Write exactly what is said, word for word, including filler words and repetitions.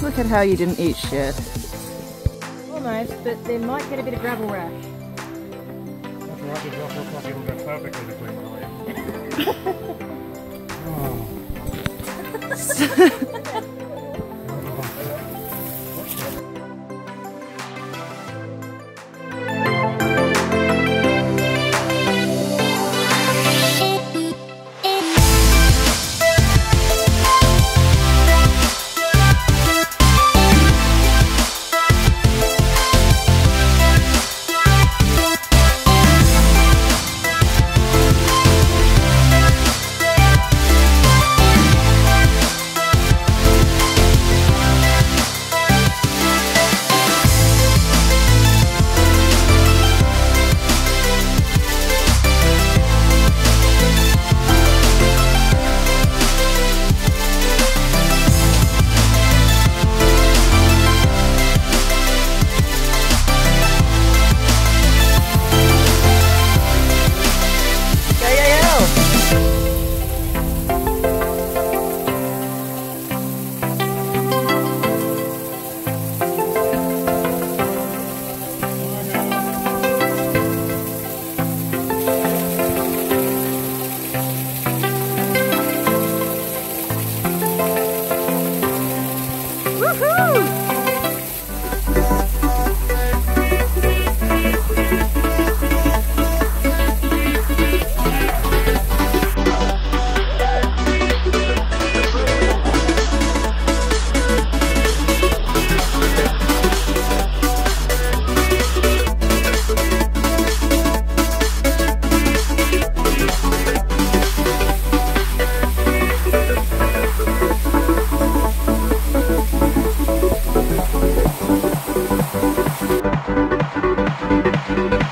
Look at how you didn't eat shit. Almost, but they might get a bit of gravel rash. That's right, the gravel looks like it will go perfectly between my legs.